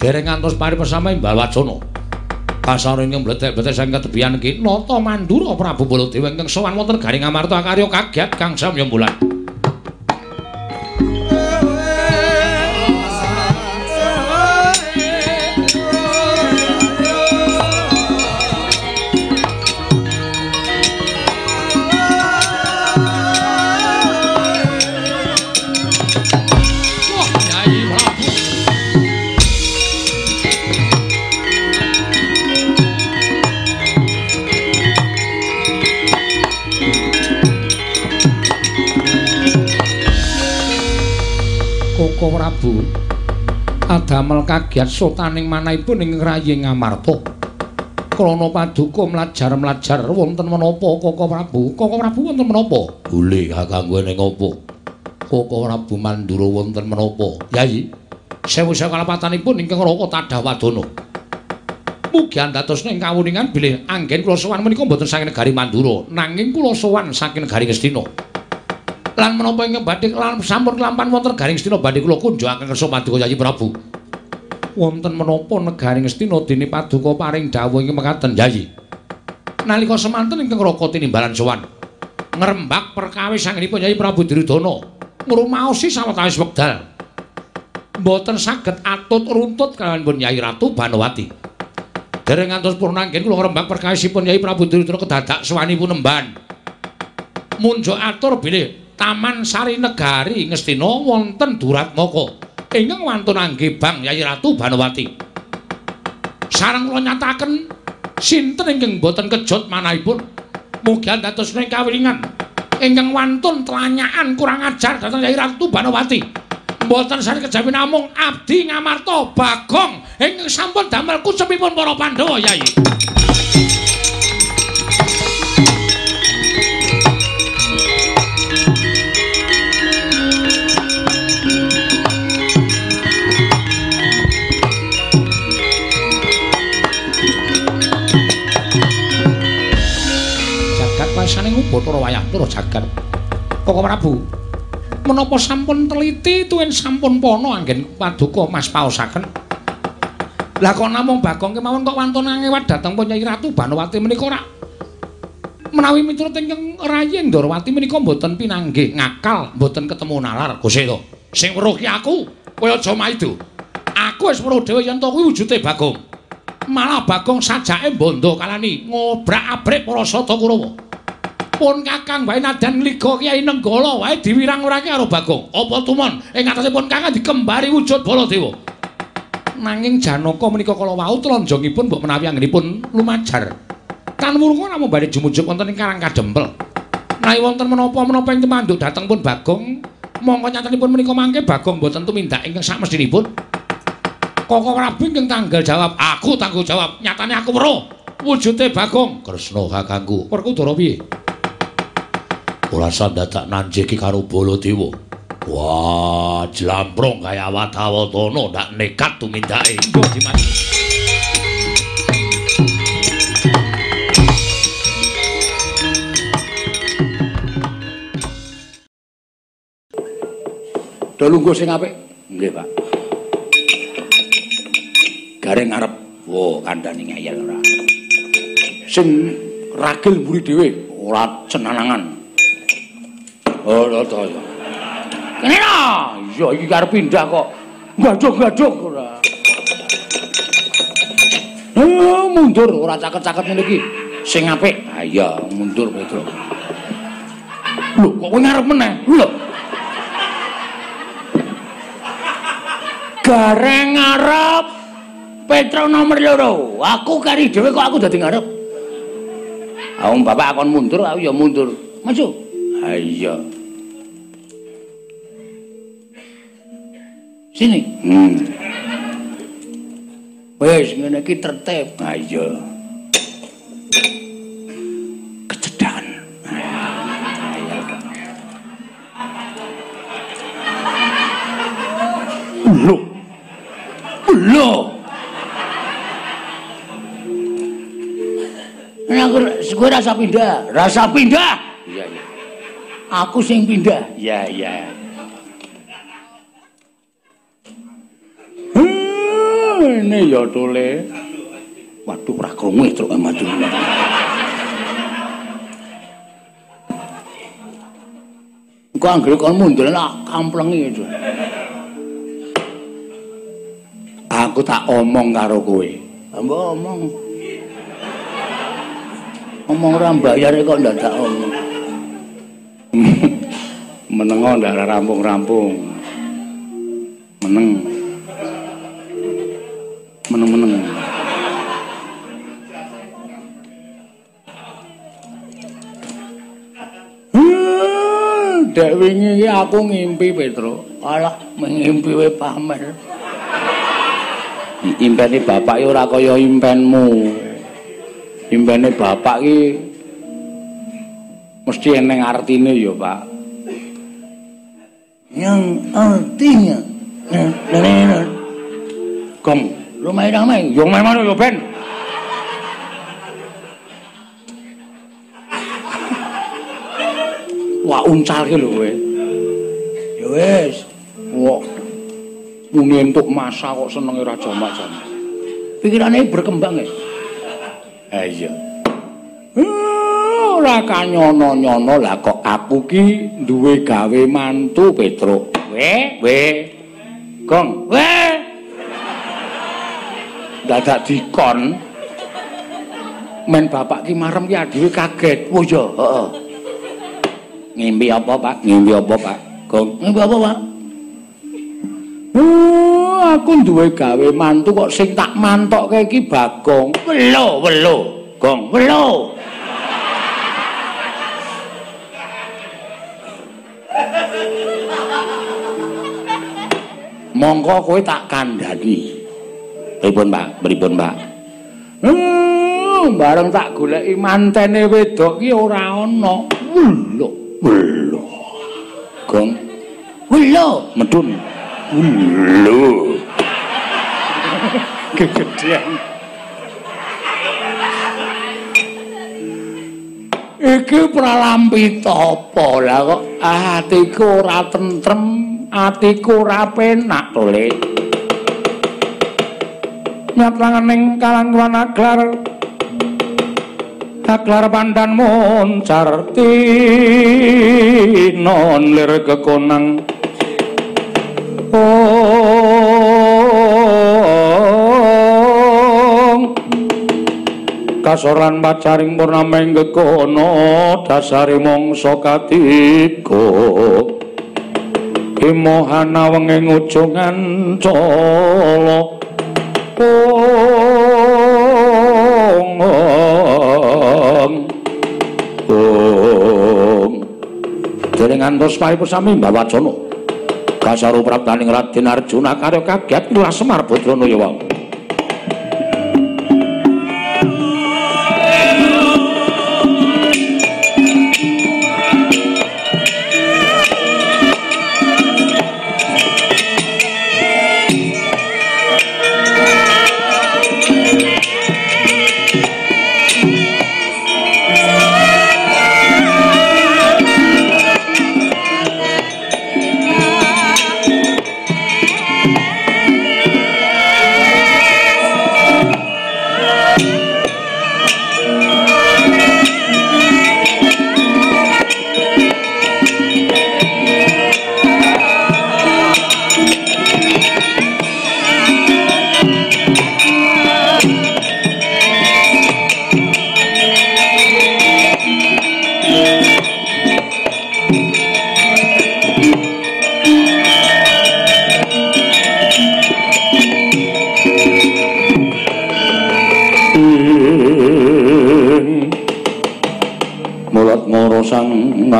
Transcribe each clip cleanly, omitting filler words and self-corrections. Dereng ngantos paripesama Mbah Wacana. Kasarene mbletek-bletek saking ketebian iki nata mandura Prabu Baladewa ingkang sowan wonten garing Amarta karya kagiat Kang Samya Bulan. Prabu adamel kagiat sotaning manahipun ing Raying Amarta. Krana paduka mlajar-mlajar wonten menapa Koko Prabu? Koko Prabu wonten menapa? Goleh kakanggone ngapa? Koko Prabu Mandura wonten menapa? Yayi, sewu-sewu kalapatanipun ingkang Raka Tadah Wadana. Mugi andados ing kawuningan bilih anggen kula sowan menika mboten saking negari Mandura, nanging kula sowan saking negari Ngastina. Lan menapa ingkang badhe sampun kelampan wonten garing Ngastina badhe kula kunjukaken kersa paduka Yayi Prabu. Wonten menapa negari Ngastina dene paduka paring dawuh ingkang mekaten Yayi. Nalika semanten ingkang Raka tinimbalan sowan ngrembak perkawis anggenipun Yayi Prabu Duryudana ngrumaosi sawetawis wekdal. Mboten saged atut runtut kaliyan pun Yayi Ratu Banowati. Dereng ngantos purna anggen kula ngrembak perkawisipun Yayi Prabu Duryudana kedadak sowanipun emban. Munjuk atur bilih Taman Sari Negari Ngastina wonten Duratmoko ingkang wantun anggibang Yayi Ratu Banowati. Sareng kula nyataken sinten ingkang boten kejot manahipun. Mugi dados ing kawilingan ingkang wantun telanyakan kurang ajar dhateng Yayi Ratu Banowati. Boten sari kejawi namung abdi Ngamarta Bagong ingkang sampun damel kucepipun para Pandhawa Yayi. Pasane Bathara Wayahkara jagat. Koko Prabu, menapa sampun teliti tuwin sampun pana anggen paduka Mas paosaken? Lah kok namung Bagong kemawon kok wantun ngewat dhateng Yayi Ratu Banowati menika rak menawi miturut ingkang Rayi Ndarawati menika mboten pinanggih ngakal, mboten ketemu nalar. Gusti to. Sing weruh ki aku, kowe aja maido. Aku wis weruh dhewe yen to kuwi wujude Bagong. Malah Bagong sajake bondo kalani ngobrak-abrik para Sata Kurawa. Pun kakang wae nadan ngliga Kyai Nenggala wae diwirang-wirake karo Bagong. Apa tumon ing atasipun kakang dikembari wujud Baladewa. Nanging Janaka menika kala wau tlanjangipun mbok menawi anggenipun lumajar. Tanwurung namung badhe jumujuk wonten ing Karang Kadempel. Menawi wonten menapa-menapa ing temanduk dhateng pun Bagong, monggo nyatanipun menika mangke Bagong mboten tumindak ingkang sakmestinipun. Koko Prabu ingkang tanggal jawab, aku tanggung jawab. Nyatane aku weruh wujude Bagong. Kresna kakangku, perkudara piye? Ulasan dadak nanjiki karo Baladewa. Wah, jlamprong kaya Watawatana ndak nekat tumindake. Nggo Dimas. Do lungguh sing apik. Nggih, Pak. Garing arep. Wo, kandhane ngeyel ora. Sing ragil mburi dhewe ora cenanangan. Oh, to. Kena. Yo iki arep pindah kok. Gaduk-gaduk ora. Oh, mundur ora caket-caket ngene iki. Sing apik. Ha iya, mundur Petruk. Lho, kok kowe ngarep meneh? Lho. Gareng ngarep Petruk nomor 2. Aku kari dhewe kok aku dadi ngarep. Ah, bapak kon mundur, aku ya mundur. Maju. Ha iya. Sini. Wes ngene iki tertib. Ha iya. Kecedahan. Lho. Lho. Aku rasa pindah. Rasa pindah. Iya. Aku sing pindah. Iya. ngene ya tole. Waduh ora krungu truk amadu. Engko anggere kon mundur nak kamplengi to. Aku tak omong karo kowe. Mbok omong. Omong ora mbayar kok ndak tak omong. Menengo ndak rampung-rampung. Meneng. Meneng-meneng. Dek wingi iki aku ngimpi Petruk. Alah, ngimpi we pamer. Impene bapak iki ora kaya impenmu. Impene bapak iki mesti eneng artine ya, Pak. Yang artinya. Kom, rumah-rumah, yo memang yo ben. Wah uncal ki lho kowe. Ya wis, wong mung entuk masa kok senenge ra jamak-jamak. Pikirane berkembang ya. Ha iya. Ora kanyono-nyono lah kok aku ki duwe gawe mantu Petruk. We. Gong, we. Dadak dikon. Men bapak ki marem ki adhewe kaget. Oh ya, heeh. Ngimpi apa, Pak? Ngimpi apa, Pak? Gong, ngimpi apa, Pak? Aku duwe gawe mantu kok sing tak mantokke iki Bagong. Welo, welo. Gong, welo. Mongko kowe tak kandhani. Pripun, Pak? Pripun, Pak? Bareng tak goleki mantene wedok ki ora ana. Lho, lho. Gong. Lho, medun. Lho. Kegedean. Iki pralampit apa lah kok atiku ora tentrem. Atiku ora penak tole. Nyatlangan ning kalangwan aglar pandan moncar tinon lir kekonang. Ong kasoran pacaring purnameng gekono dasari mongso katiko. Mohana wengi ngujungan colo pong jadi ngantos pahipun sami mbawa jono kasaru prabtaning Raden Arjuna karya kaget kula Semar Putra Nuyawang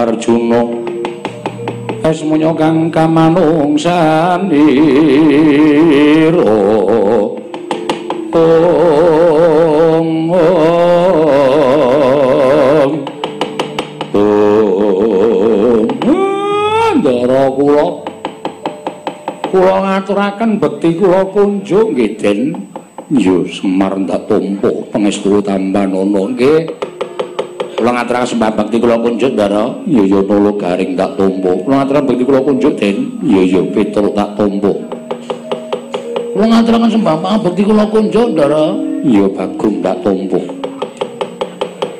Arjuna es munya kang kamanungsanira ndara kula ngaturaken bekti kula kunjung nggih Den yo Semar ndak tampa pangestu tambanana nggih kula ngaturaken sembah bakti kula kunjuk ndara ya ya nolo garing tak tompo kula ngaturaken bakti kula kunjuk Den ya ya Petruk tak tompo Kula ngaturaken sembah pangabekti kula kunjuk, Ndara. Iya, Bagong tak tampa.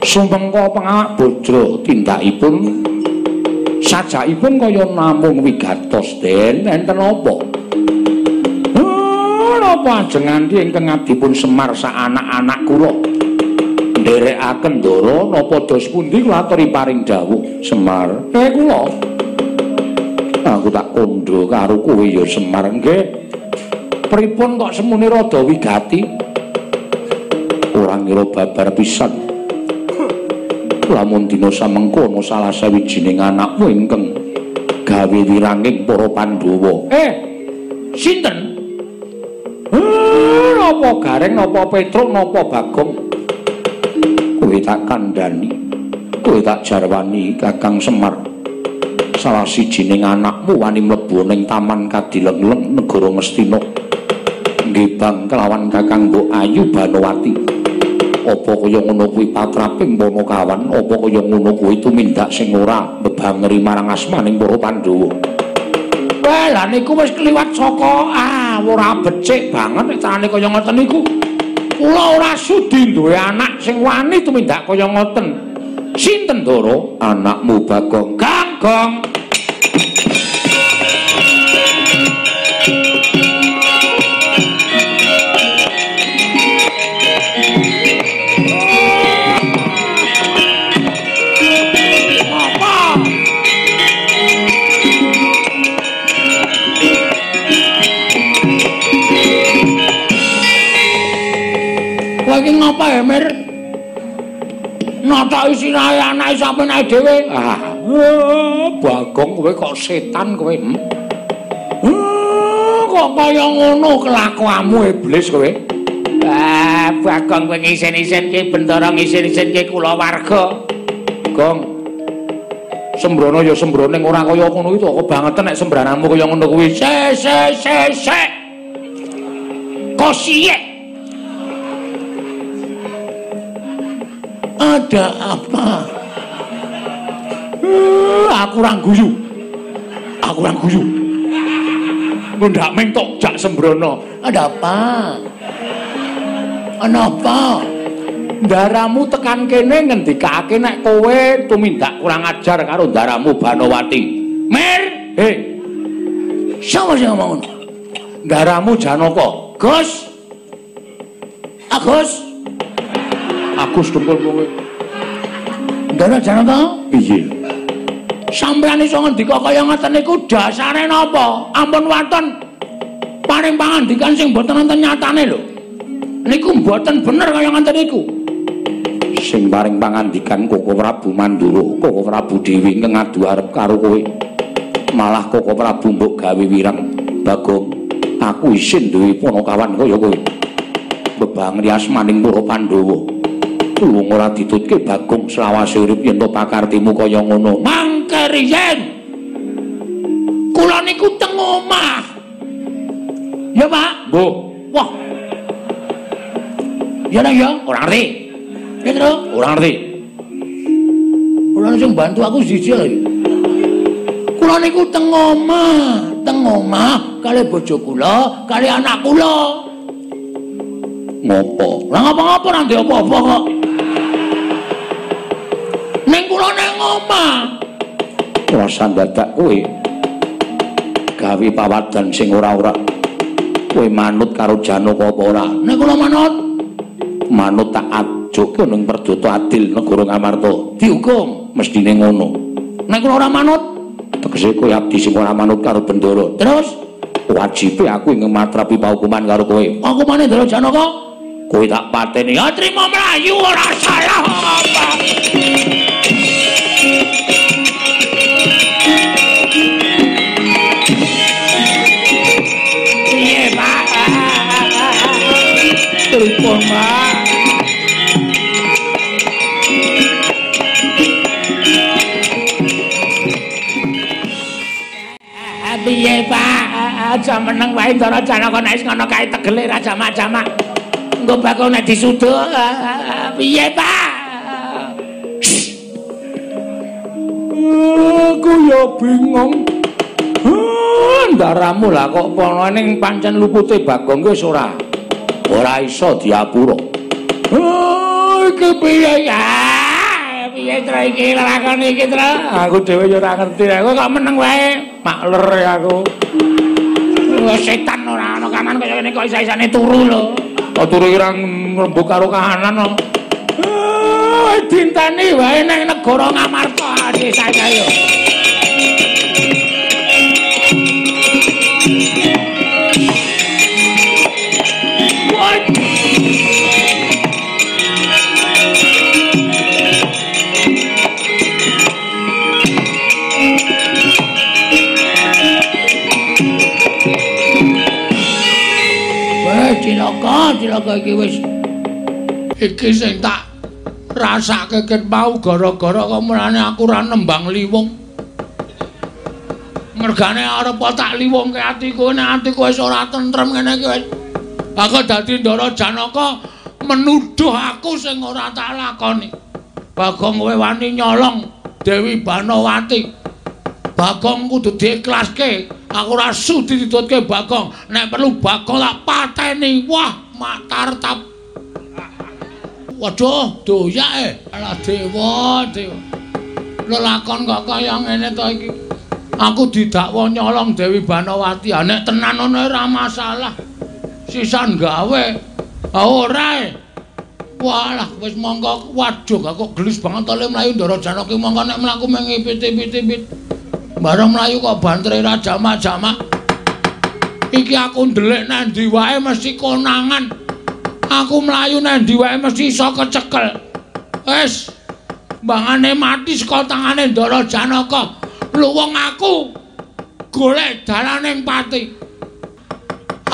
Sumengka pengawak bojo tindakipun sajakipun kaya namung wigatos den enten apa? Napa ajeng nganti ingkang abdipun Semar sak anak-anak kula. Nderekaken Ndara napa dos pundi kula aturi paring dawuh, Semar. Kula aku tak kondo karo kowe ya Semar nggih. Pripun kok semune rada wigati? Ora ngira babar pisan. Lamun dina samengko ana salah sawijining anakmu ingkang gawe wiranging para Pandhawa. Sinten? Napa Gareng, napa Petruk, napa Bagong? Kowe tak kandhani, kowe tak jarwani Kakang Semar. Salah sijining anakmu wani mlebu ning Taman Kadileng-leng Negara Ngastina. Nggih Bang, kelawan Kakang Mbok Ayu Banowati. Apa kaya ngono kuwi patraping pono kawan, apa kaya ngono kuwi tumindak sing ora bebangeri marang asmaning para Pandhawa. Lah niku wis kliwat saka ora becik banget nek carane kaya ngoten niku. Kula ora sudi duwe anak sing wani tumindak kaya ngoten. Sinten, Ndara? Anakmu Bagong. Gong. Iki ngapa ya, Mir? Natahi sirahe anake sampeyan ae dhewe. Bagong kowe kok setan kowe. Kok kaya ngono kelakuanmu iblis kowe. Bagong kowe ngisen-isen ki bendara ngisen-isen ki kula warga. Gong. Sembrono ya sembrono ora kaya ngono iki kok bangetan nek sembrananmu kaya ngono kuwi. Sik. Kosiyek. Ada apa? Aku orang guyu. Ndak mentok jak sembrono. Ada apa? Kenapa? Ndaramu tekan kene ngendikake nek kowe tumindak kurang ajar karo ndaramu Banowati. Mir, Sapa sing ngomong? Ndaramu Janaka. Gus. Agus. Agus dempul kowe. Ndara Janaka? Piye? Sampeyan iso ngendika kaya ngoten niku dasare napa? Ampun wonten paring pangandikan sing mboten enten nyatane lho. Niku mboten bener kaya ngoten niku. Sing paring pangandikan Koko Prabu Mandura, Koko Prabu Dewi ingkang ngadu arep karo kowe. Malah Koko Prabu mbok gawe wirang. Bagong, aku isin duwe ponokawan kaya kowe. Bebangri asmaning para Pandhawa. Tulung ora ditutke Bagong selawase urip yen to pakartimu kaya ngono. Mangke riyen. Kula niku teng omah. Ya, Pak. Mbuh. Wah. Ya, ora ngerti. Ya, terus ora ngerti. Kula sing bantu aku siji lho. Kula niku teng omah kali bojo kula, kali anak kula. Ngopo? Lah ngapa-ngapa nang ndek apa-apa kok. Ning kula nang omah. Rasa dadak kowe gawe pawadan sing ora-ora. Kowe manut karo Janaka apa ora? Nek kula manut tak ajoke ning Perdata Adil Negara Ngamarta. Dihukum mestine ngono. Nek kula ora manut, tegese kowe abdi sing ora manut karo bendoro. Terus wajibe aku ingin matrapi pahukuman karo kowe. Hukumane Ndara Janaka? Kowe tak pateni. Ya trima mlayu ora salah apa. Piye, Pak? Trima, Pak. Piye, Pak? Aja meneng wae Ndara Janaka nek ngono kae tegele ra jamak-jamak. Engko bakal nek disuduk piye, Pak? Aku yo bingung. Baramu lah kok pono ning pancen lupute Bagong kuwi ora iso diapura. Oh, iki piye ya? Piye tra iki lakon iki tra? Aku dhewe yo ora ngerti. Aku kok meneng wae, makler aku. Wes setan ora ana kanan kaya ngene kok isa-isane turu lho. Kok turu irang ngrembug karo kahanan lho. Oh, dintani wae ning negara Ngamarta desa saya. Cilaka iki wis iki sing tak rasake ket mau gara-gara kemulane aku ora nembang liwung. Mergane arep tak liwungke atiku, nek atiku wis ora tentrem ngene iki wis bakal dadi Ndara Janaka menuduh aku sing ora tak lakoni. Bagong kowe wani nyolong Dewi Banowati. Bagong kudu diiklaske. Aku ora sudi ditutke Bagong. Nek perlu Bagong tak pateni. Wah, mak tartap. Waduh, doyake. Ala dewa, dewa. Lelakon kok kaya ngene to iki. Aku didakwa nyolong Dewi Banowati. Nek tenan ngono ora masalah. Sisan gawe. Ora e. Walah, wis monggo. Waduh, aku gelis banget tole mlayu Ndara Janaka ki mongko nek mlaku mengipit-ipit. Bareng mlayu kok bantre ra jamak-jamak. Iki aku ndelik nang ndi wae mesti konangan. Aku mlayu nang ndi wae mesti iso kecekel. Wis, mbangane mati saka tangane Ndara Janaka. Luwung aku golek dalaning pati.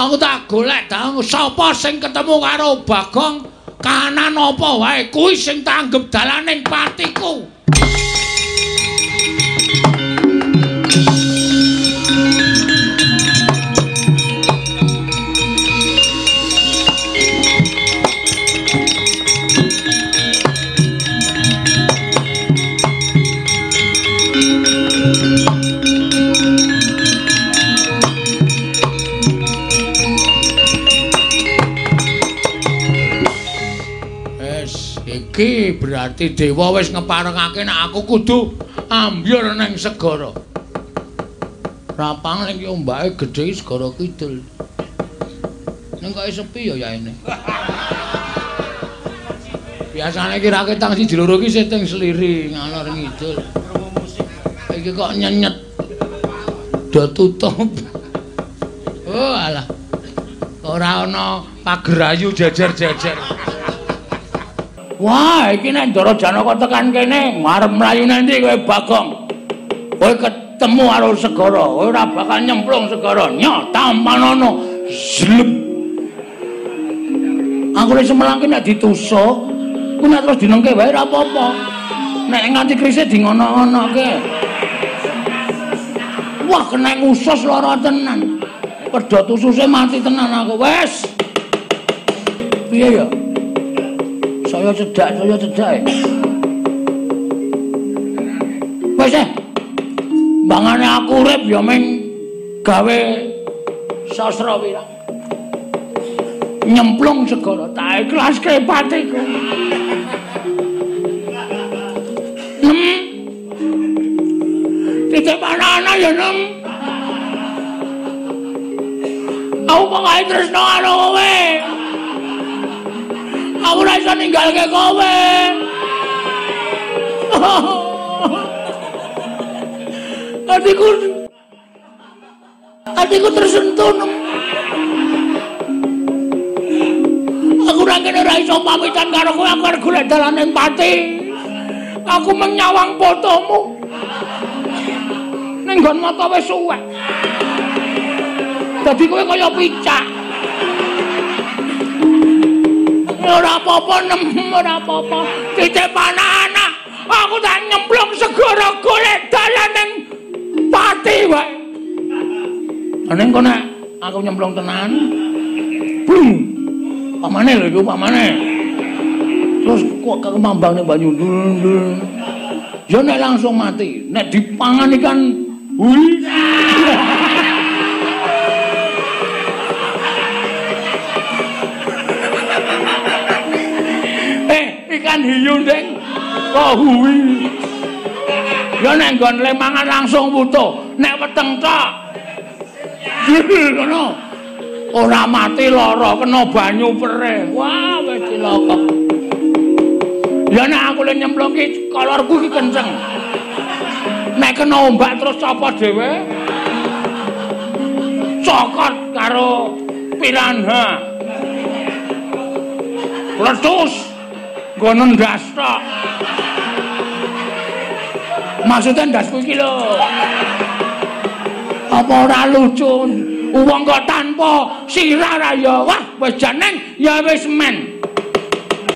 Aku tak golek dalan sapa sing ketemu karo Bagong kahanan apa wae kuwi sing tanggep dalaning patiku. Iki berarti dewa wis ngeparengake nek aku kudu ambyur ning segara. Rapang ning ki ombake gedhe segara kidul. Ning kok sepi ya yaene. Biasane ki ra ketang siji loro ki siteng sliri ngalor ngidul. Iki kok nyenyet. Do tutup. Oh alah. Ora ana pagerayu jejer-jejer. Wah, iki nek Ndara Janaka tekan kene, arep mlayu nang ndi kowe Bagong. Kowe ketemu karo segara, kowe ora bakal nyemplung segara. Nyo tampanono. Slep. Aku wis melangke nek ditusuk, ku nek terus dinengke wae ora apa-apa. Nek nganti krise di ngono-ngonoke. Wah, kena usus lara tenan. Pedhot ususe mati tenan aku. Wis. Piye ya? Saya cedak wes bangane aku urip ya ming gawe sastra wirang nyemplung segara tak ikhlas kepatiku tidak ana ya nem aku pengae tresno karo kowe. Aku ora iso ninggalke kowe. Atiku tersentuh. Aku ora kene ora iso pamitan karo kowe, aku arep golek dalaning pati. Aku menyawang fotomu. Ning nggon mata wis suwek. Dadi kowe kaya picak. Ora apa-apa nem, ora apa-apa. Titip anak-anak. Aku tak nyemplung segara golek dalan ning pati wae. Ning kono aku nyemplung tenan. Blung. Pamane lho iku pamane. Terus kok kemambang ning banyu ndul. Ya nek langsung mati. Nek dipangan ikan. Wih. ikan hiu ning kohui. Ya nek nggon lemangan langsung butuh, nek weteng tok. Ngono. Ora mati lara kena banyu perih. Wah, wis cilaka. Ya nek aku le nyemplung iki kolorku iki kenceng. Nek kena ombak terus copot dhewe. Cokot karo piranha. Letus nggo ndas tok. Maksudnya ndasku iki lho. Apa ora lucu? Wong kok tanpa sirah ra ya. Wah, wis jeneng ya wis men.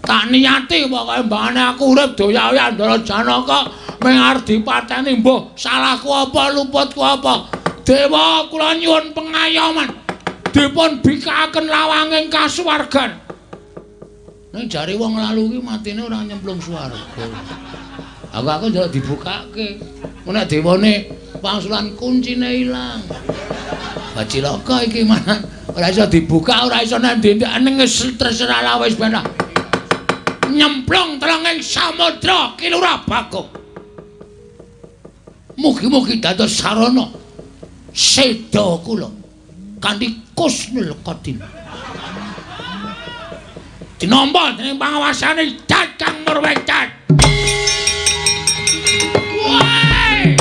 Tak niati pokoke mbane aku urip doya-doya Ndara Janaka ming arep dipateni mbuh salahku apa luputku apa. Dewa kula nyuwun pengayoman dipun bikakaken lawanging kasuwargan. Nek jari wong lalu iki matine ora nyemplung swarga. Aku njaluk dibukake. Nek dewane pangsulan kuncine ilang. Bacilaka iki manan ora iso dibuka, ora iso nandhekne terserah lah wis ben. Nyemplung telenging samudra kilurah Bagong. Mugi-mugi dados sarana seda kula kanthi kusnul khotimah. Dinombol dening pangawasane Kakang Murwecat. Woi.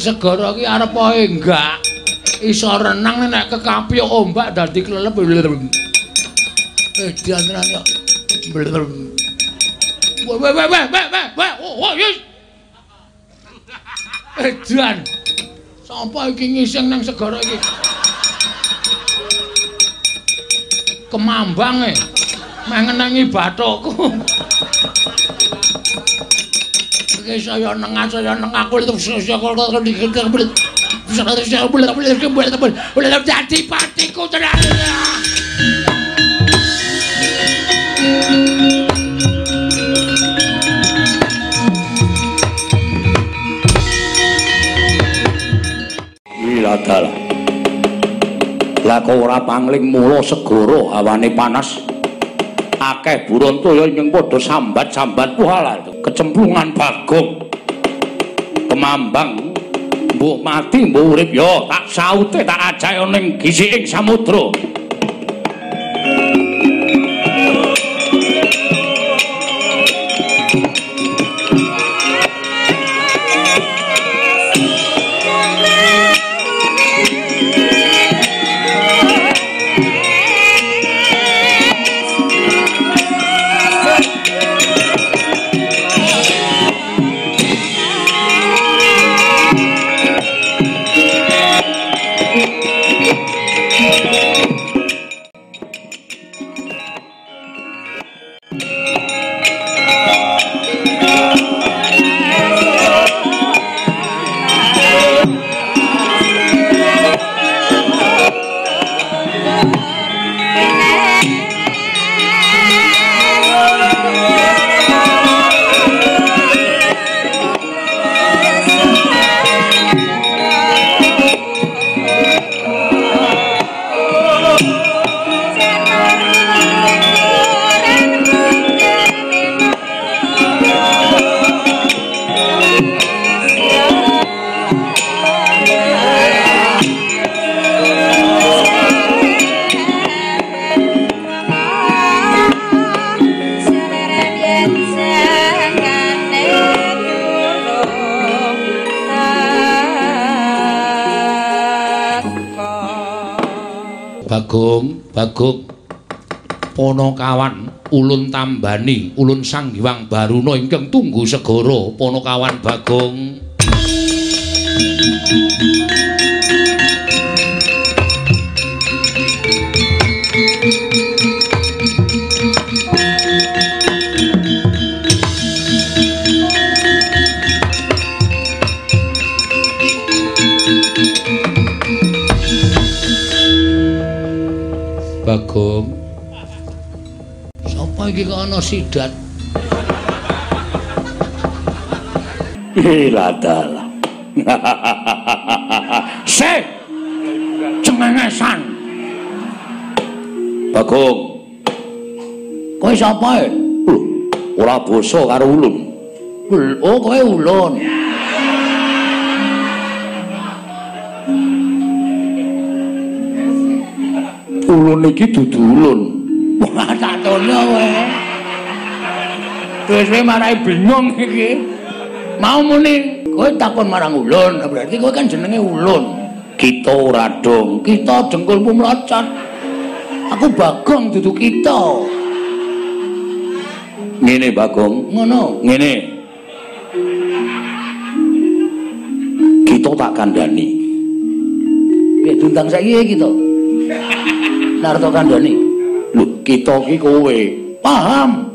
Segara iki arep ae enggak iso renang nek kekampyuk ombak dadi klelep. Diantran yo. Weh. Oh, yes. Dian. Sapa iki ngising nang segara iki? Kemambang e. Mengenangi bathukku. Saya nengah, aku itu kalau dikekek saya boleh jadi patiku terang. Gila dalah. Lah kok ora pangling mulo segoro awane panas. Akeh burung toyo yang podo sambat-sambat puhala itu kecemplungan Bagong kemambang mbok mati mbok urip yo tak saute tak ajak ning gisiking samudra. Bagong Ponokawan ulun Tambani ulun Sanghyang Baruna ingkang tunggu segara Ponokawan Bagong. Bagong. Sapa iki kok ana sidat? Ladalah. Se cengengesan. Bagong. Kowe sapa? Lho, ora basa karo ulun. Oh, kowe ulun. Ulun iki dudu ulun. Wah, tak tono kowe. Terus kowe marai bingung iki. Mau muni kowe takon marang ulun, berarti kowe kan jenenge ulun. Kita ora dong, kita dengkulmu mlocot. Aku Bagong dudu kita. Ngene Bagong, ngono, ngene. Kita tak kandhani. Piye duntang saiki iki to? Narto kandhani. Lho, kita iki kowe. Paham?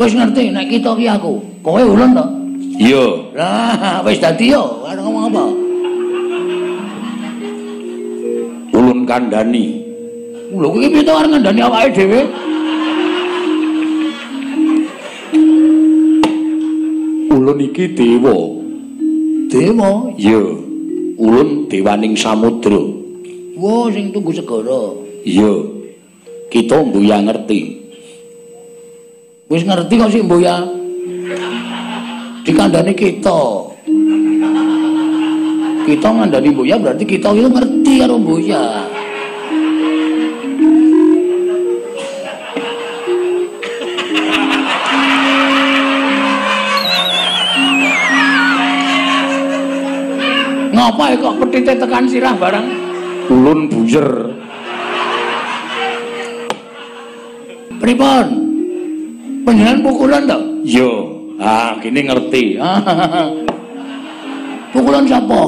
Wis ngerti nek kita iki aku. Kowe ulun to? Iya. Lah, wis dadi yo, arep ngomong apa? Ulun kandhani. Lho, kowe iki to arep ngandhani awake dhewe? Ulun iki dewa. Dewa? Iya. Ulun dewaning samudra. Wo sing tunggu segara. Iya. Kita mbuya ngerti. Wis ngerti kok sik mbuya. Dikandani kita. Kita ngandani mbuya berarti kita itu ngerti karo mbuya. Ngapa kok petite tekan sirah barang? Ulun buyer. Pripun? Panjenengan pukulan to? Iya. Ah, kene ngerti. Pukulan sapa?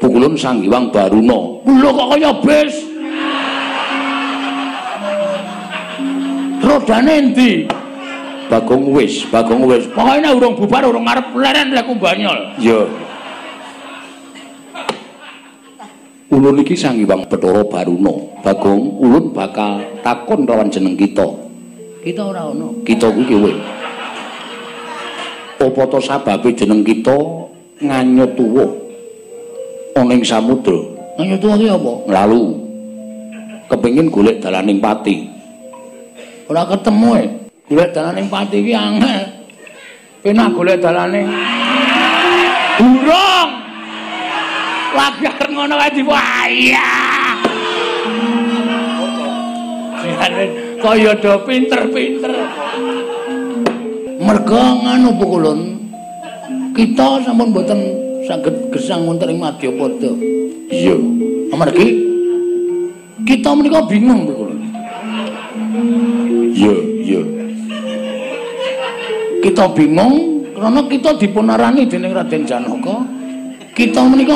Pukulan Sang Hyang Baruna. Lho kok kaya bis. Rodane endi? Bagong wis, Bagong wis. Pokoke nek urung bubar urung arep leren lek kumbanyol. Iya. Ulun iki Sang Hyang Bathara Baruna. Bagong, ulun bakal takon lawan jeneng kita. Kita ora ono. Kita kuwi kowe. Apa ta sababe jeneng kita nganyut tuwa ana ing samudra? Nganyut tuwa ki apa? Nglalu. Kepengin golek dalaning pati. Ora ketemu e. Golek dalaning pati ki angel. Penak golek dalane. Burung. Lagi areng ngono kae diwayah. Kaya do pinter-pinter. Merga nganu pukulun. Kita sampun mboten saged gesang wonten ing Madyapada. Iya. Amargi kita menika bingung pukulun. Iya, iya. Kita bingung karena kita dipunarani dening Raden Janaka. Kita menika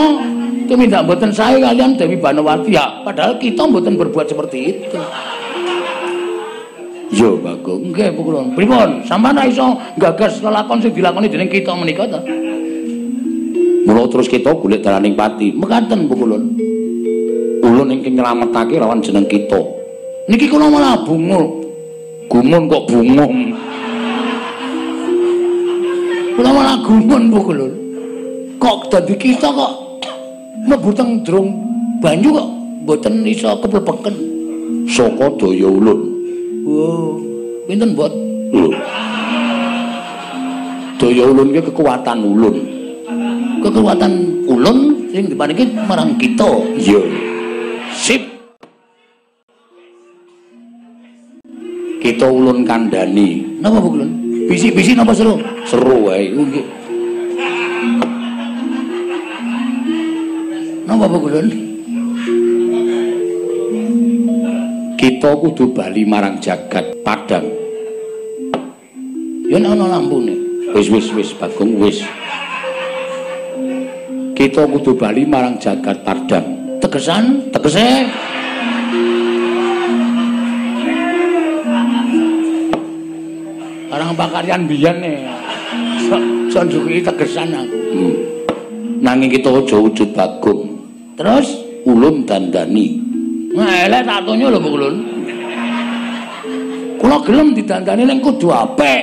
tumindak mboten sae kalian Dewi Banowati ya, padahal kita mboten berbuat seperti itu. Yo Bagong, nggih pukulun. Pripun? Sampeyan ra iso gagas lelakon sing dilakoni dening kita menika ta? Mula terus kita golek dalaning pati. Mekaten pukulun. Ulun ingkang nyelametake lawan jeneng kita. Niki kula malah bungul. Gumun kok bungum. Kula malah gumun pukulun. Kok dadi kita kok mlebu teng drung banyu kok mboten iso keplepeken saka daya ulun. Oh, pinten mbot? Lho. Daya ulun ki kekuatan ulun. Kekuatan ulun sing diparingi marang kita. Iya. Sip. Kita ulun kandhani. Napa ulun? Bisi-bisi napa seru? Seru wae. Nggih. Napa pukulun? Kita kudu bali marang jagat padang. Ya nek ana lampune. Wis Bagong wis. Kita kudu bali marang jagat padang. Tegesan, tegese. Arang pakaryan biyen e. Sanjuki tegesan aku. Nanging kita aja wujud Bagong. Terus ulun dandani Elek tak tunjuk lho Kulun. Kula gelem didandani ning kudu apik.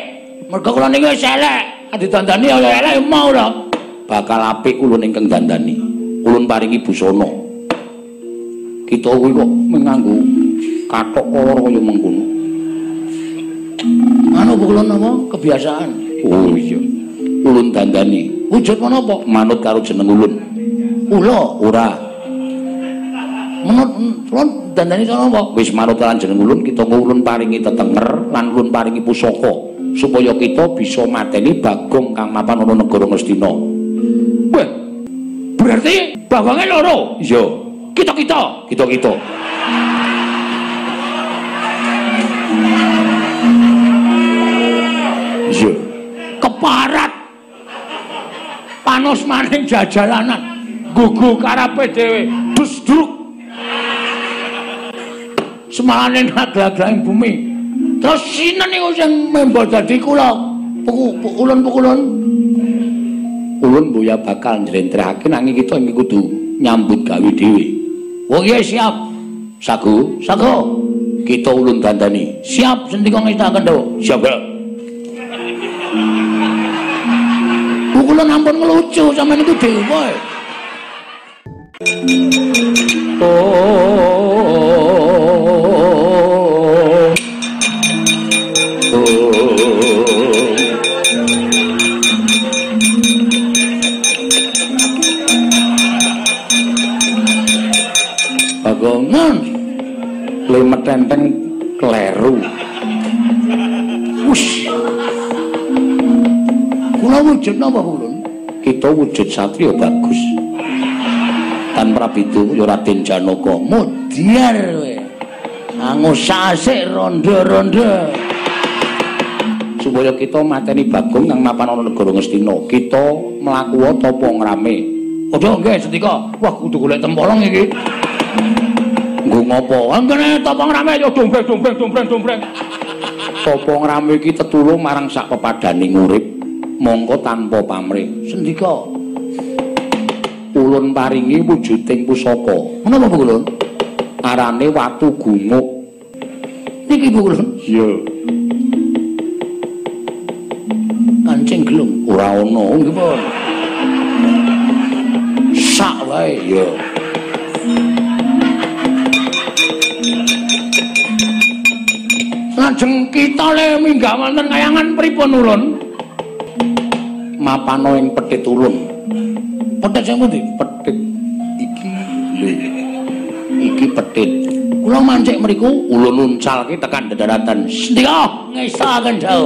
Mergo kula niki wis elek, didandani ya elek mau lho. Bakal apik Kulun ingkang dandani. Kulun paringi busana. Kita kuwi kok nganggo kathok kala kaya mengkono. Manut Kulun napa kebiasaan. Oh iya. Kulun dandani. Wujud menapa? Manut karo jeneng Kulun. Kula ora. Menut Kulun dandani sono apa? Wis manut lan jeneng Kulun, kita Kulun paringi tetenger lan Kulun paringi pusaka supaya kita bisa mateni Bagong kang mapan ana negara Ngastina. Weh. Berarti Bagonge loro. Iya. Kita-kita, kita-kita. Iya. Keparat. Panos maning jajalanan. Gugu karepe dhewe. Busdruk. Semalane naglagraing bumi. Terus sinten niku sing membo dadi kula? Pukulun-pukulun. Ulun mboya bakal njrentrehake nanging kita iki kudu nyambut gawe dhewe. Wong iki siap. Sagu, sagu. Kita ulun dandani. Siap sentika ngesta kendho. Siap, Pak. Pukulun ampun ngelucu sampean niku dewa. Bagongan lemet tenteng kleru. Wush. Kula wujud napa Kulun? Kita wujud satriya bagus. Tan Prabitu ya Raden Janaka modiar kowe. Angusasik rondo-rondo. Supaya kita mateni Bagong kang mapan ana negara Ngastina. Kita mlaku apa ngrame. Aja nggih setika. Wah kudu golek tempolong iki. Nggo ngopo? Angkene topong rame yo dombreng. Topong rame iki tetulung marang sak pepadaning urip. Mongko tanpa pamrih. Sendika. Ulun paringi wujuding pusaka. Menapa Bu Ulun? Arane watu gumuk. Niki Bu Ulun. Iya. Kancing gelung ora ana nggih pun. Sak wae ya. Lajeng kita le minggah wonten kayangan pripun Ulun? Mapana ing pethit Ulun. Pethit sing pundi? Pethit iki lho. Iki pethit. Kula mancik mriku Ulun uncalke tekan daratan. Setia ngesa kendho.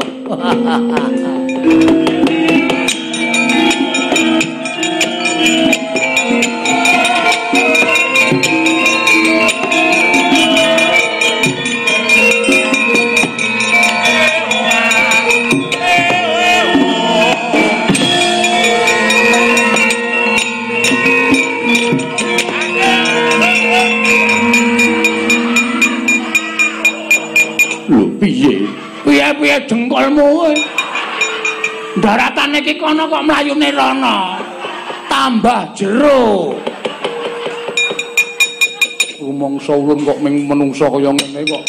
Piye jengkolmu kowe. Daratan iki kono kok mlayune rono. Tambah jero. Rumangsa Ulun kok ming menungsa kaya ngene kok.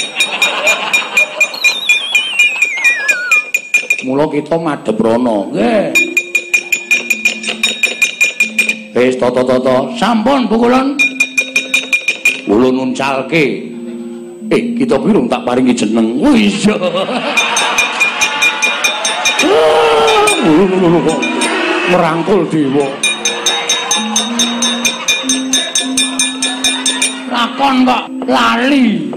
Mula kita madhep rono. Nggih. Wis tata-tata. Sampun Bu Kulun. Ulun nuncalke. Kita pirung tak paringi jeneng. Oh iya. Lho kok merangkul dewa. Lakon kok lali.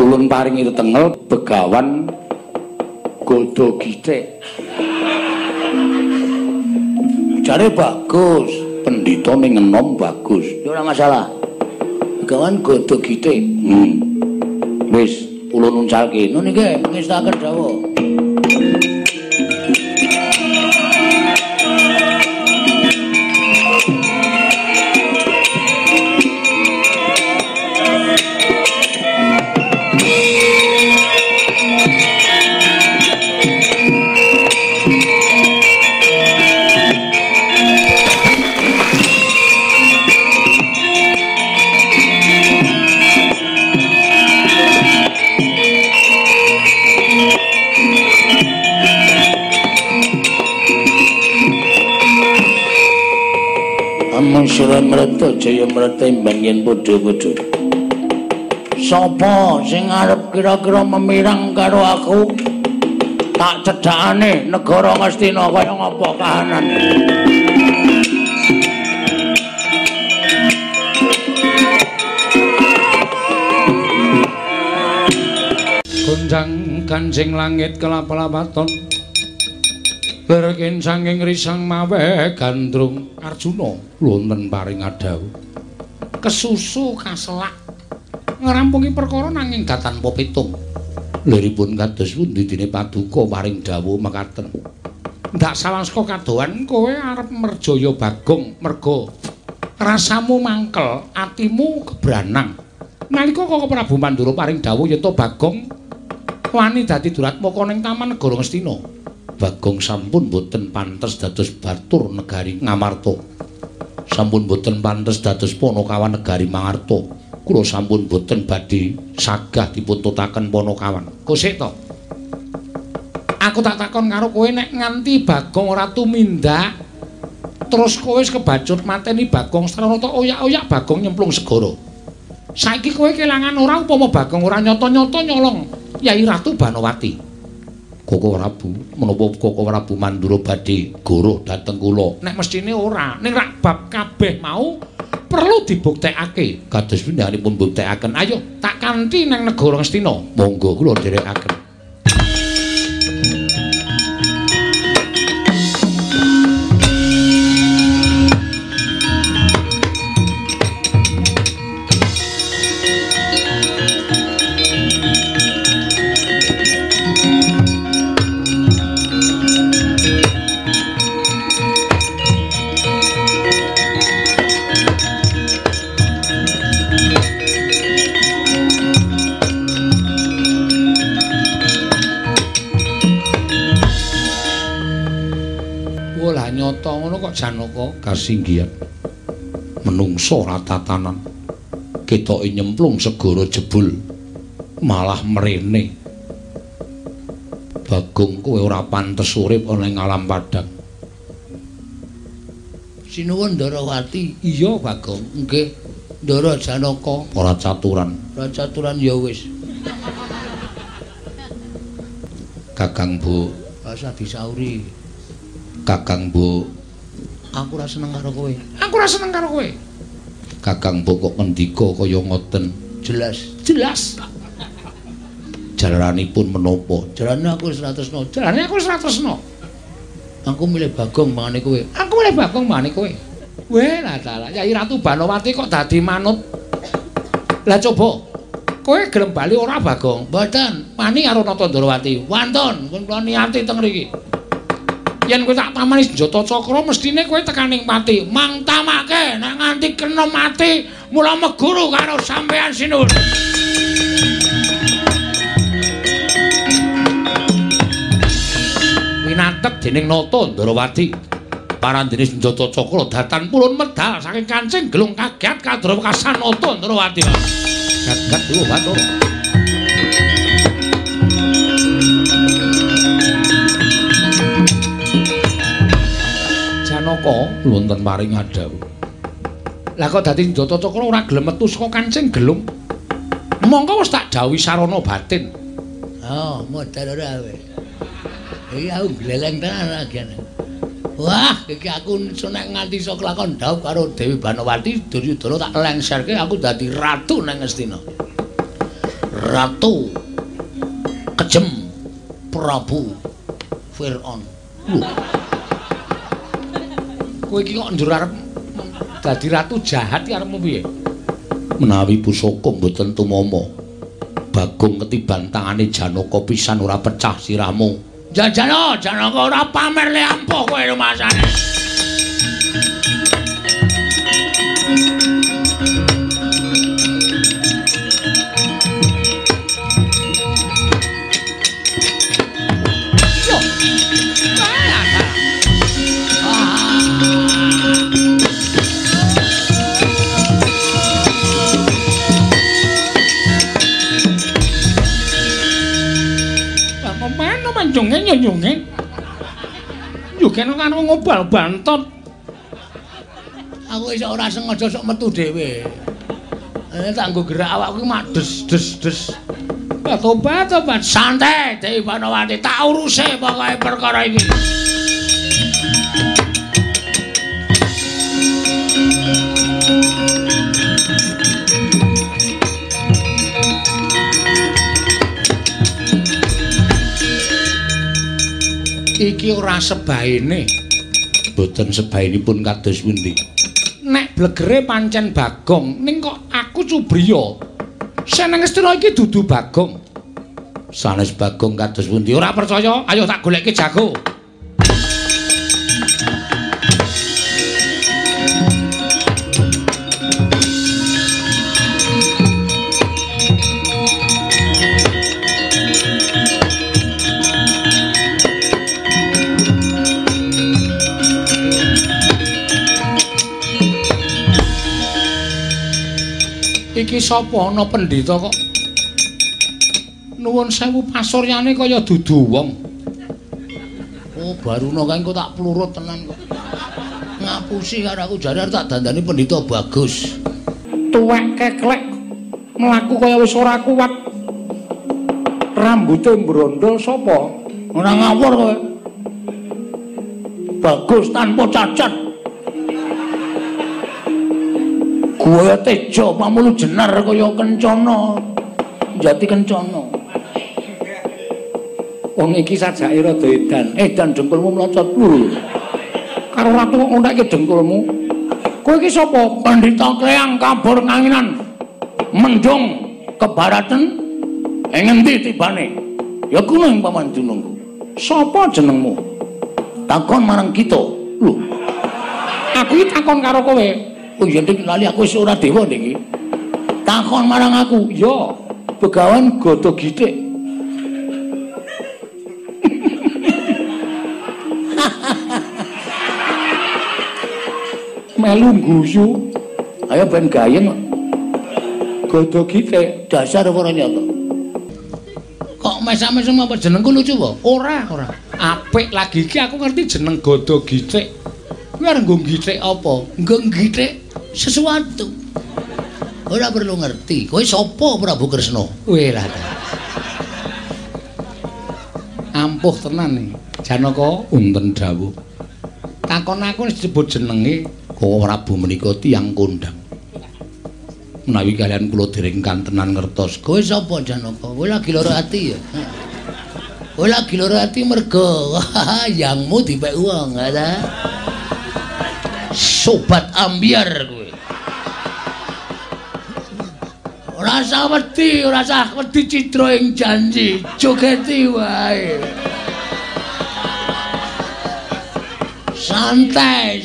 Ulun paringi tetengel begawan godho githik. Jare bagus. Pendhita ning enom bagus. Ya ora masalah. Gawan godho githik. Wis Ulun uncalke. Nun niki ngestaken dawuh. Sura meletup, jaya meletup, banyan bodoh-bodoh. Sopo sing arep kira-kira memirang karo aku, tak cedhakane negara Ngastina kaya ngapa kahanan. Gunjang Kanjeng Langit kelapa-lapaton berkin sangking risang mawe gandrung Arjuna lonten paring adau kesusu kaselak ngerampungi perkara nanging datan popitung liripun kados pundi dene paduka paring dawuh mekaten ndak salah saka kadohan kowe arep merjaya Bagong merga rasamu mangkel atimu gebranang nalika Kakang Prabu Mandura paring dawuh yata Bagong wani dadi duratmaka ning Taman Negara Ngastina Bagong sampun boten pantes dados batur negari Ngamarta. Sampun boten pantes dados Panakawan negari Mangarta. Kula sampun boten badhe sagah dipuntutaken Panakawan. Kosek to. Aku tak takon karo kowe nek nganti Bagong ora tumindak terus kowe wis kebacut mateni Bagong sarana oyak-oyak Bagong nyemplung segara. Saiki kowe kelangan ora upama Bagong ora nyata-nyata nyolong Yai Ratu Banowati. Kakang Prabu menapa Kakang Prabu Mandura badhe goroh dhateng kula nek mestine ora ning rak bab kabeh mau perlu dibuktekake kados punipun buktekaken ayo tak kanthi nang negara Ngastina monggo kula derekaken Janaka kasinggihan menungso ratatanan ketoke nyemplung segara jebul malah mrene Bagong kowe ora pantes urip ana ing alam padhang Sinuwun Ndarawati iya Bagong nggih Ndara Janaka ora caturan ya wis Kakang Bu asa disauri Kakang Bu aku ora seneng karo kowe. Aku ora seneng karo kowe. Kakang Boko ngendika kaya ngoten. Jelas, jelas. Jalanipun menapa? Jalane aku wis ratresna. Jalane aku wis ratresna. Aku milih Bagong mangane kowe. Aku milih Bagong mangane kowe. Weh lah dalah, Yai Ratu Banowati kok dadi manut. Lah coba. Kowe gelem bali ora Bagong? Mboten. Wani karo Nata Ndarawati. Wonten pun kula niati teng mriki. Yen kowe tak tamani senjata cakra mestine kowe tekaning mati mang tamake nek nganti kena mati mula meguru karo sampean Sinuwun winatek dening Nata Ndarawati parandene senjata cakra datan pulun medal saking kancing gelung kagiat kadrawekasan Nata Ndarawati gagat dewa batur Janaka wonten paring adawuh. Lah kok dadi Jata Cakra ora gelem metu saka kancing gelung. Monggo wis tak dawuhi sarana batin. Ha, modal ora kowe. Iki aku gleleng tenan agene. Wah, iki aku nek nganti iso kelakon dhawuh karo Dewi Banowati Duryudana tak lengserke aku dadi ratu nang Ngastina. Ratu kejem Prabu Firaun. Kowe iki kok njur arep dadi ratu jahat iki arepmu piye? Menawi pusaka mboten tumama. Bagong ketiban tangane Janaka pisan ora pecah siramu. Janjana, Janaka ora pamer le ampuh kowe rumasane. Jongeng yo kene kan ngobal bantot. Aku iso ora sengaja sok metu dhewe. Tak nggo gerak awakku mak des. Tobat santai Dewi Banowati, tak uruse pokoke perkara iki. Iki ora sebaene. Boten sebaenipun kados pundi. Nek blegere pancen Bagong, ning kok aku cubriya. Senengestina iki dudu Bagong. Sanes Bagong kados pundi? Ora percaya? Ayo tak golekke jago. Iki sapa ana pendhita kok? Nuwun sewu pasuryane kaya dudu wong. Oh, baruna kae kok tak plurut tenan kok. Ngapusi karo aku jare tak dandani pendhita bagus. Tuwek keklek mlaku kaya wis ora kuat. Rambute brondol sapa? Ora ngawur kowe. Bagus tanpa cacat. Gua tejo pamulu jenar kaya kencana. Jati kencana. Wong iki sajake rada edan. Edan dengkulmu mlocot lho. Karo ratu kok ngundake dengkulmu. Kowe iki sapa? Pendhita Kleang kabur nganginan. Mendung kebaratan. Ing ngendi tibane? Ya kuwi ing paman dunungku. Sapa jenengmu? Takon marang kita. Lho. Aku iki takon karo kowe. Oh iya ning lali aku wis ora dewa niki. Takon marang aku, ya begawan godo githik. Melu guyu. Ayo ben gayen godo githik dasar ora nyata. Kok mesam-mesem apa jenengku lucu apa? Ora. Apik lagi iki aku ngerti jeneng godo githik. Kuwi arep nggo githik apa? Nggo githik sesuatu. Ora perlu ngerti. Kowe sapa Prabu Kresna? Weh lah. Ampuh tenan iki. Janaka unten dawuh. Takon aku disebut jenenge kok Prabu menika tiyang kondang. Menawi kalian kula dereng kantenan ngertos. Kowe sapa Janaka? Kowe lagi lara ati ya? Kowe lagi lara ati mergo yangmu dipek wong, ta? Sobat ambyar kowe. Ora usah wedi citra ing janji, jogeti wae. Santai.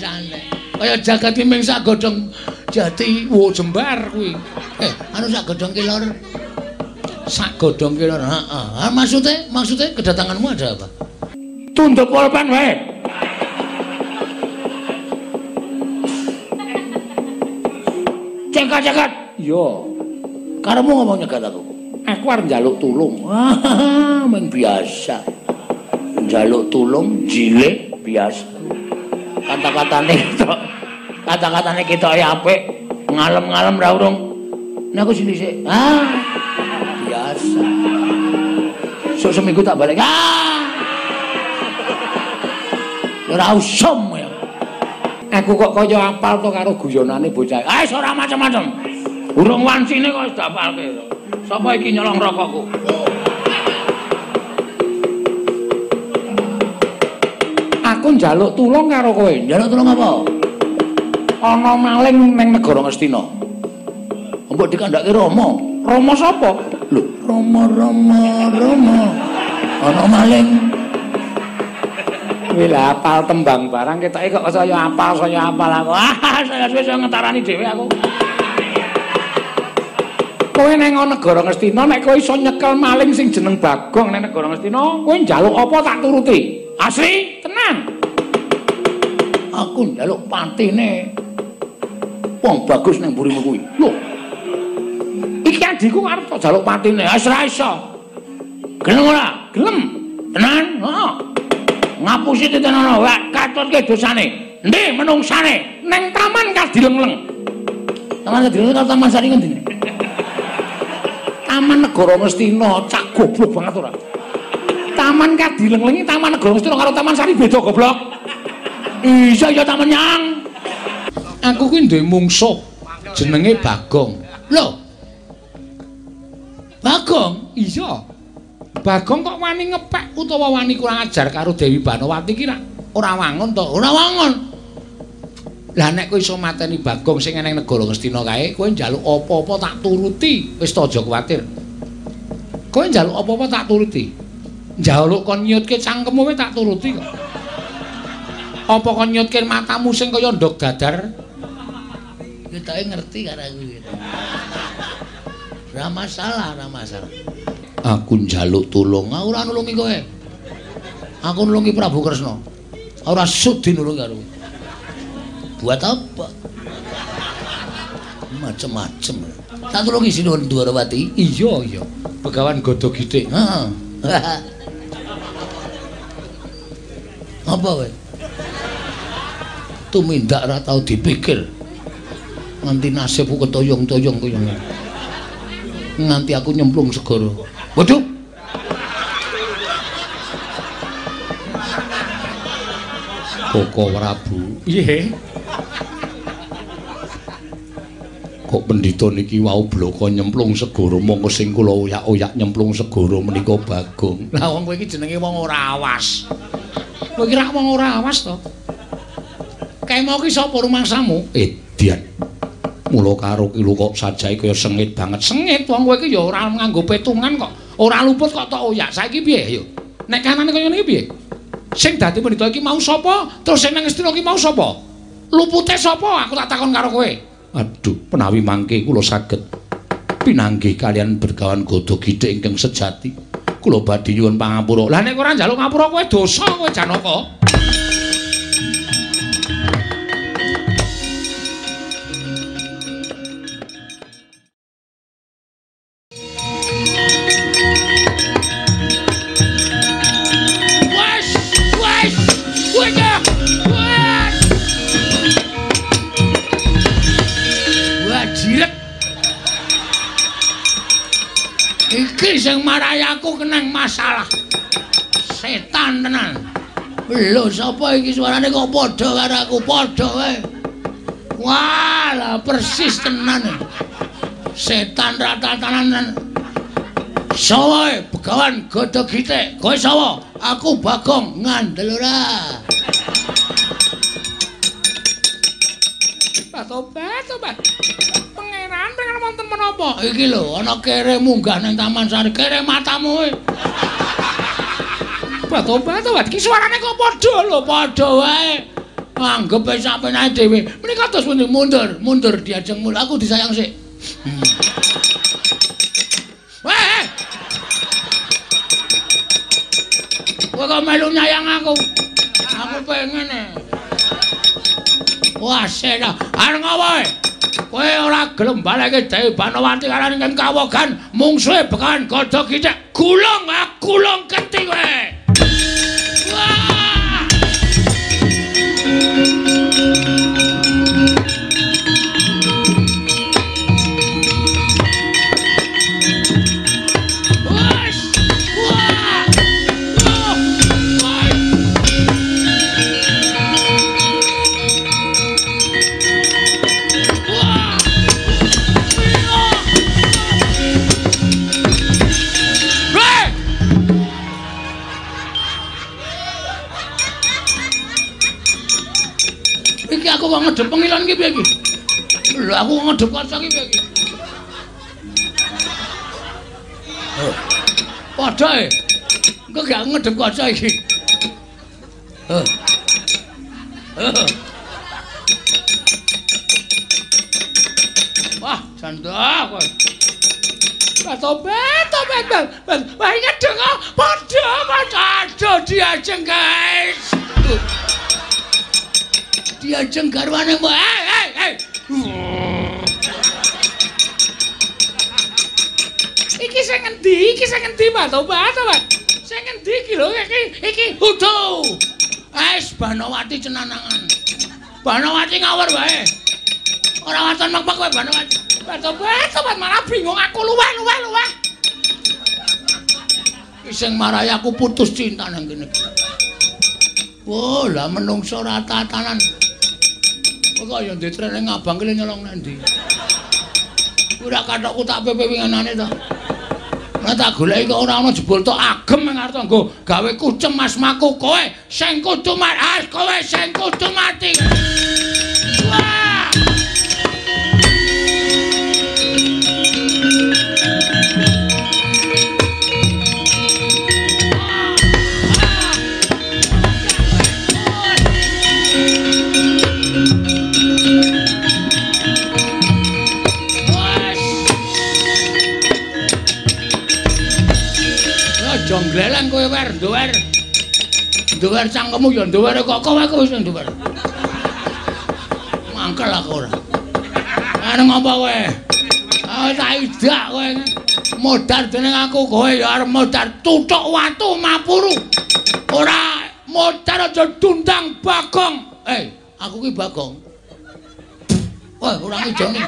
Kaya jagati ming sak godhong jati wo jembar kuwi. Anu sak godhong kelor. Sak godhong kelor, heeh. Maksude kedatanganmu ada apa? Tunduk polpen wae. Cengkat. Yo. Karemu ngomong nyegat aku. Aku arep njaluk tulung. Men biasa. Njaluk tulung jilek biasa. Kata-katane ketok ya apik. Ngalem-ngalem ra urung. Nek aku sithik. Biasa. Sok seminggu tak balik. Ora usum ya. Aku kok kaya apal to karo guyonane bocah. Wis ora macam-macam. Urung wancine kok wis dapalke. Sapa iki nyolong rokokku? Aku njaluk tulung karo kowe. Njaluk tulung apa? Ana maling ning negara Ngastina. Engko dikandhake Rama. Rama sapa? Lho, Rama. Ana maling. Kowe lah apal tembang barang ketoke kok saya apal aku. Saya wis ngetarani dhewe aku. Kowe nang negara Ngastina nek kowe iso nyekel maling sing jeneng Bagong nang negara Ngastina, kowe njaluk apa tak turuti. Asli, tenang. Aku njaluk patine wong bagus nang mburimu kuwi. Lho. Iki adikku arep tak njaluk patine. Wis ra iso. Gelem ora? Gelem. Tenan? Heeh. Ngapusi tenan ana, tak katutke dosane. Ndi menungsane neng taman Kadilengleng. Taman Kadilengleng karo taman sari ngendi? Taman Negara Ngastina, cak goblok banget ora. Taman Kadilengleng iki Taman Negara Ngastina karo Taman Sari beda goblok. Iya ya taman nyang. Aku kuwi duwe mungsuh jenenge Bagong. Lho. Bagong? Iya. Bagong kok wani ngepek utawa wani kurang ajar karo Dewi Banowati iki rak? Ora wangun to, ora wangun. Lah nek kowe iso mateni Bagong sing eneng Negara Ngastina kae, kowe njaluk apa-apa tak turuti. Wis aja kuwatir. Kowe njaluk apa-apa tak turuti. Njaluk kon nyutke cangkemmu kowe tak turuti kok. Apa kon nyutke matamu sing kaya ndok dadar? Ketoke ngerti karo aku gitu. Ora masalah, ora masalah. Aku njaluk tulung, ora nulungi kowe. Aku nulungi Prabu Kresna. Ora sudi nulung karo. Buat apa? Macem-macem. Tak tulungi sinuhun Dwarawati. Iya, iya. Begawan godo githik. Heeh. Apa kowe? Tumindak ra tau dipikir. Nganti nasibku ketoyong-toyong koyo ngene. Nganti aku nyemplung segara. Waduh. Koko Prabu, iya. Kok pendhita niki wau bloko nyemplung segara mongko sing kula oyak-oyak nyemplung segara menika Bagong. Lah wong kowe iki jenenge wong ora awas. Kowe iki rak wong ora awas to. Kae mau ki sapa rumangsamu? Edian. Mula karo kilu kok sajae kaya sengit banget. Sengit wong kowe iki ya ora nganggo petungan kok. Ora luput kok tok oyak. Saiki piye ya? Nek kanane kaya ngene piye? Sing dadi pendhita iki mau sapa? Terus sing nang Ngastina iki mau sapa? Lupute sapa? Aku tak takon karo kowe. Aduh, menawi mangke kula saged pinanggih kalian bergawan godho githik ingkang sejati. Kula badhe nyuwun pangapura. Lah nek ora njaluk ngapura kowe dosa kowe Janaka. Aku kenang masalah setan tenan. Lho sapa iki suarane kok padha karo aku? Padha wae. Walah persis tenan. Setan ratatanan. Sowo e Begawan godho githik. Kowe sapa? Aku Bagong ngandel ora. Tobat, tobat. Pangeran pengen wonten menapa? Iki lho ana kere munggah nang Taman Sari. Kere matamu. Tobat, tobat. Ki suarane kok padha lho, padha wae. Anggep wis sampeyan dhewe. Menika terus mundur, mundur diajeng mula. Aku disayang sik. Weh. Kowe kok melu nyayang aku? Aku pengen wah sena, areng kowe. Kowe ora gelem baleke Dewi Banowati karan ingkang kawogan mungsuhe Begawan godho githik. Gulung aku gulung kenti kowe. Wah! Ngedep pengilan iki piye iki? Lho aku ngedep kaca iki piye iki? Padha e. Engko gak ngedep kaca iki. Heh. Wah, janda kowe. Tobat, tobat, tobat. Wah, ngedeng kok padha kaca diajeng, guys. Dia jenggarwane mbok eh iki sing ngendi Pak Tobat Pak sing ngendi iki lho iki udo es Banowati cenanangan Banowati ngawur wae. Ora waton mek-mek wae Banowati. Sobat malah bingung aku luweh. Iseng marahi aku putus cinta nang kene. Wo, lah menungso ra tatanan. Kok ya ndetren ngabang kene nyolong nang ndi? Ora kathokku tak pepe winganane to. Ora tak goleki kok ora ana jebul tok agem nang arep nggo gawe kucem asmaku kowe sing kudu mati, kowe sing kudu mati. Wah! Jonglelan kowe wer nduwer. Nduwer cangkemmu ya nduwer kok kowe wis nduwer. Mangkel aku ora. Areng apa kowe? Ah tak idak kowe. Modar dening aku kowe ya arep modar tutuk watu mapuru. Ora modar aja dundang Bagong. Aku ki Bagong. Wah, ora ngijoni.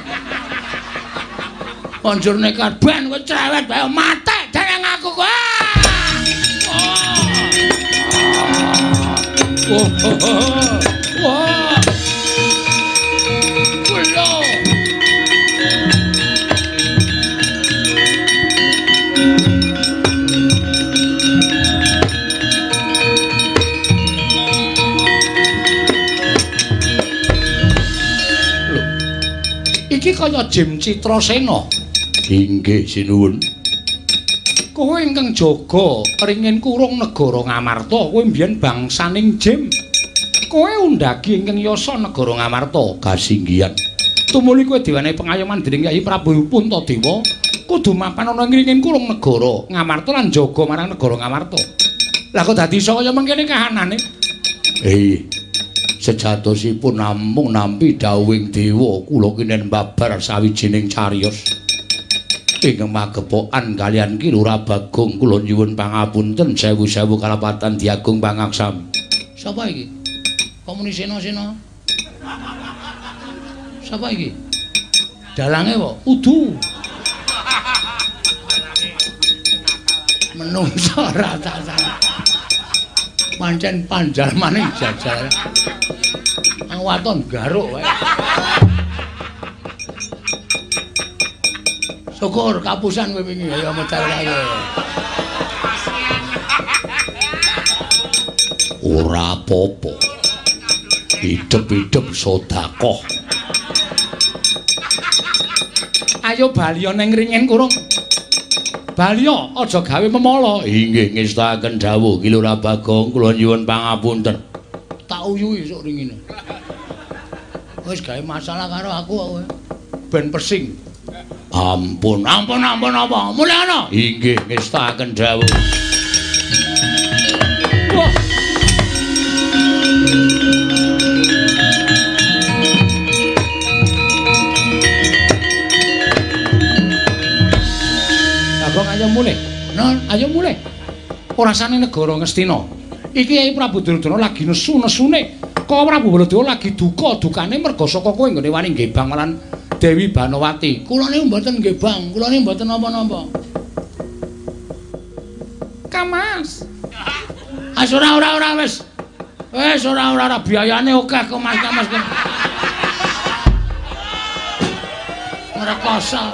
Konjurne kaban kowe cerewet bae mate dening aku kowe. Wah, kulo. Iki kaya Jim Citrasena. Inggih, sinuwun. Kowe ingkang jaga keringin kurung negara Ngamarta, kowe mbiyen bangsaning Jim. Kowe undhagi ingkang yasa negara Ngamarta kasinggihan. Tumuli kowe diwenehi pengayoman dening Kyai Prabu Puntadewa, kudu mapan ana ing keringin kurung negara Ngamarta lan jaga marang negara Ngamarta. Lah kok dadi iso kaya mengkene kahanane? Sejatosipun namung nampi dawuhing dewa, kula kinen babar sawijining cariyos. Ingkang magepokan kalian ki Lurah Bagong, kula nyuwun pangapunten sewu-sewu kalapatan Diagung Pangaksam. Sapa iki? Komunis Sena. Sapa iki? Dalange kok udu. Menungso ora sasaran. Pancen panjalmane jajal. Nang waton garuk wae. Syukur kapusan kowe wingi ya mecal ae. Ora apa-apa. Idep-idep sedekah. Ayo bali ana ing ringin kurung. Bali aja gawe memala. Inggih ngestaken dawuh Ki Lurah Bagong, kula nyuwun pangapunten. Tak uyuhi sok ringine. Wis gawe masalah karo aku kowe. Ben pesing. Ampun apa? Mulih ana. Inggih ngestaken dawuh. Wah. Bagong ayo mulih. Non, ayo mulih. Rasane negara Ngastina. Iki Kyai Prabu Duryudana lagi nesu-nesune. Kok Prabu Baladewa lagi duka-dukane mergo saka kowe nggone wani ngebang malan Dewi Banowati. Kula niku mboten nggih, Bang. Kula niku mboten napa-napa. Kamas. Ora wis. Wis ora biayane akeh kok Mas Kamas. Ora kosong.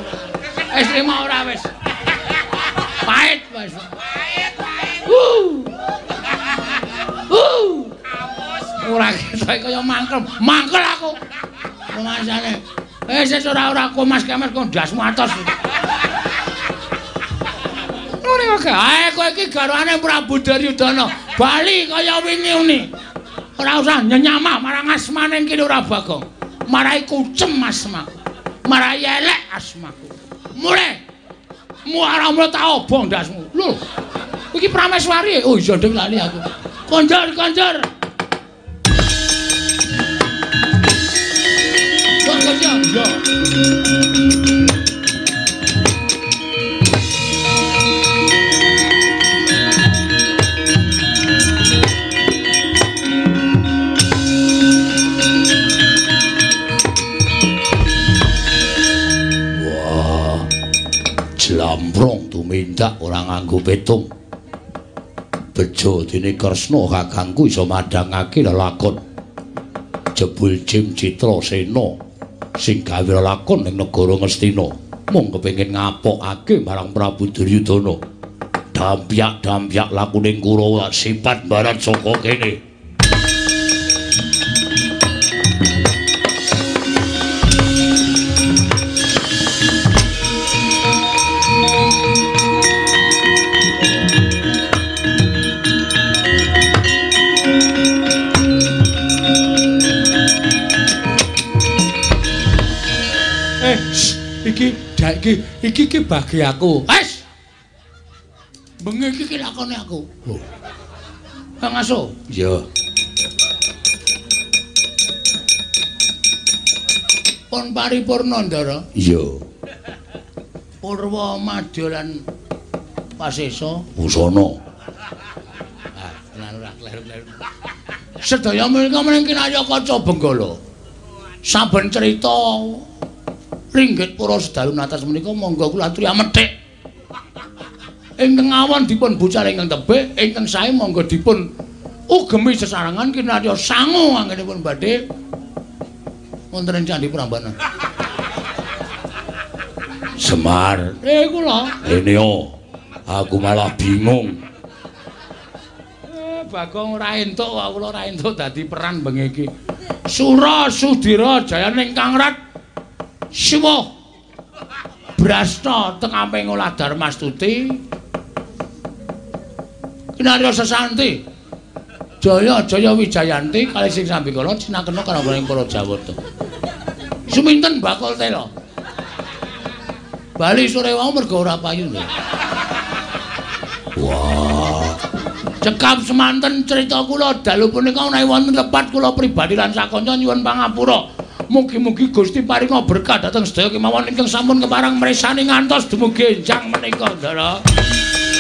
Wis terima ora wis. Pait, Mas. Pait. Ora ketok kaya mangkel. Mangkel aku. Rumasane. Ora kok Mas Kamas kok ndasmu atos. Ngene kok kowe iki garwane Prabu Duryudana. Bali kaya wingi-wingi. Ora usah nyenyamah marang asmane Ki Lurah Bagong. Marahi kucem asmaku. Marahi elek asmaku. Mulih. Muara mule tak obong ndasmu. Lho. Iki prameswari. Oh iya ndeng lali aku. Konjor. Jambrong tumindak ora nganggo petung. Bejo dene Kresna kakangku iso madhangake lelakon. Jebul Jim Citra Sena sing gawe lelakon ning negara Ngastina mung kepengin ngapokake marang Prabu Duryudana. Dampyak-dampyak lakune Kurawa sipat barat saka kene. Iki bagi aku. Wes. Bengi iki lakone aku. Lho. Kang Aso. Iya. Pun paripurna, Ndara. Iya. Purwa Madya lan Pasesa Busana. Ah, tenan ora kleru-kleru. Sedaya menika menengke kaya kaca benggala. Saben cerita ringgit pura sedalun atas menika monggo kula aturi amethik. Ingkang awon dipun bucal ingkang tebih, ingkang sae monggo dipun ugemi sesarengan kinarya sangu anggenipun badhe wonten ing Candhi Prambanan. Semar. Iku lho. Dene aku malah bingung. Bagong ora entuk kok kula ora entuk dadi peran bengi iki. Sura Sudira Jaya ingkang rat Siwa Brasta teng amping olah Darmastuti kinarya Sesanti Jaya Wijayanti kalih sing sambikala sinakena karambaning para Jawata suminten bakal tela bali sore wae mergo ora payu lho. Wah, cekap semanten cerita kula dalu punika menawi wonten lepat kula pribadi lan sakonco nyuwun pangapura. Mugi-mugi Gusti paringa berkah dhateng sedaya kemawon ingkang sampun kepareng mresani ngantos dumugi enjang menika, Ndara.